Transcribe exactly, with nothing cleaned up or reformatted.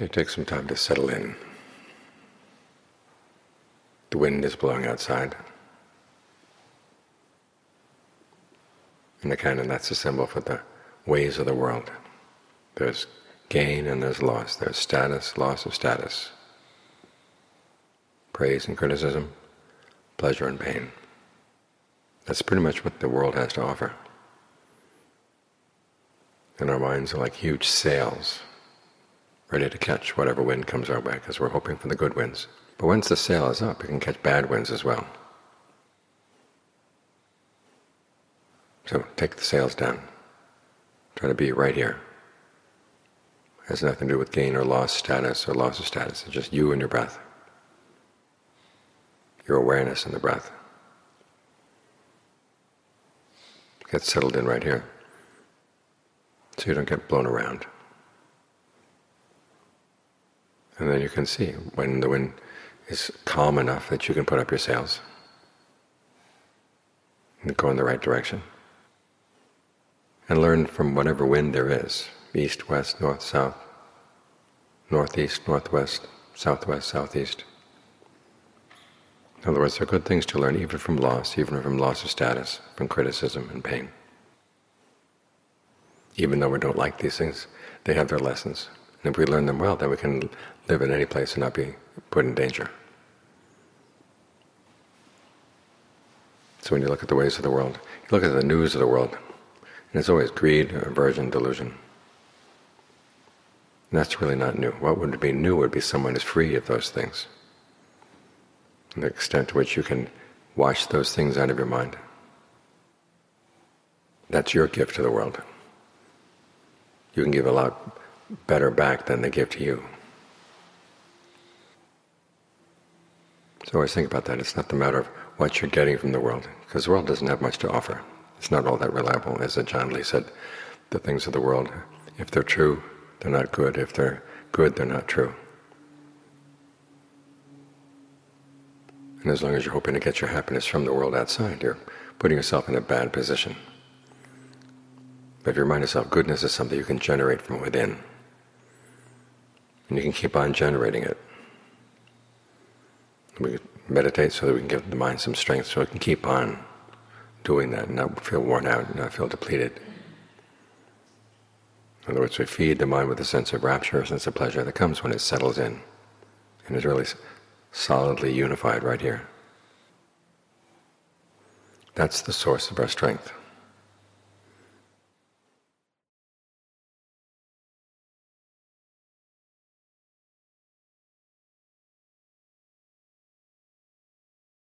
Okay, take some time to settle in. The wind is blowing outside. And again, and that's a symbol for the ways of the world. There's gain and there's loss. There's status, loss of status. Praise and criticism, pleasure and pain. That's pretty much what the world has to offer. And our minds are like huge sails, ready to catch whatever wind comes our way, because we're hoping for the good winds. But once the sail is up, it can catch bad winds as well. So take the sails down. Try to be right here. It has nothing to do with gain or loss, status or loss of status. It's just you and your breath, your awareness and the breath. Get settled in right here, so you don't get blown around. And then you can see when the wind is calm enough that you can put up your sails and go in the right direction. And learn from whatever wind there is, east, west, north, south, northeast, northwest, southwest, southeast. In other words, there are good things to learn even from loss, even from loss of status, from criticism and pain. Even though we don't like these things, they have their lessons. And if we learn them well, then we can live in any place and not be put in danger. So when you look at the ways of the world, you look at the news of the world, and it's always greed, aversion, delusion. And that's really not new. What would be new would be someone who's free of those things, and the extent to which you can wash those things out of your mind. That's your gift to the world. You can give a lot better back than they give to you. So always think about that. It's not the matter of what you're getting from the world, because the world doesn't have much to offer. It's not all that reliable. As Ajahn Lee said, the things of the world, if they're true, they're not good. If they're good, they're not true. And as long as you're hoping to get your happiness from the world outside, you're putting yourself in a bad position. But remind yourself, goodness is something you can generate from within. And you can keep on generating it. We meditate so that we can give the mind some strength, so it can keep on doing that and not feel worn out and not feel depleted. In other words, we feed the mind with a sense of rapture, a sense of pleasure that comes when it settles in and is really solidly unified right here. That's the source of our strength.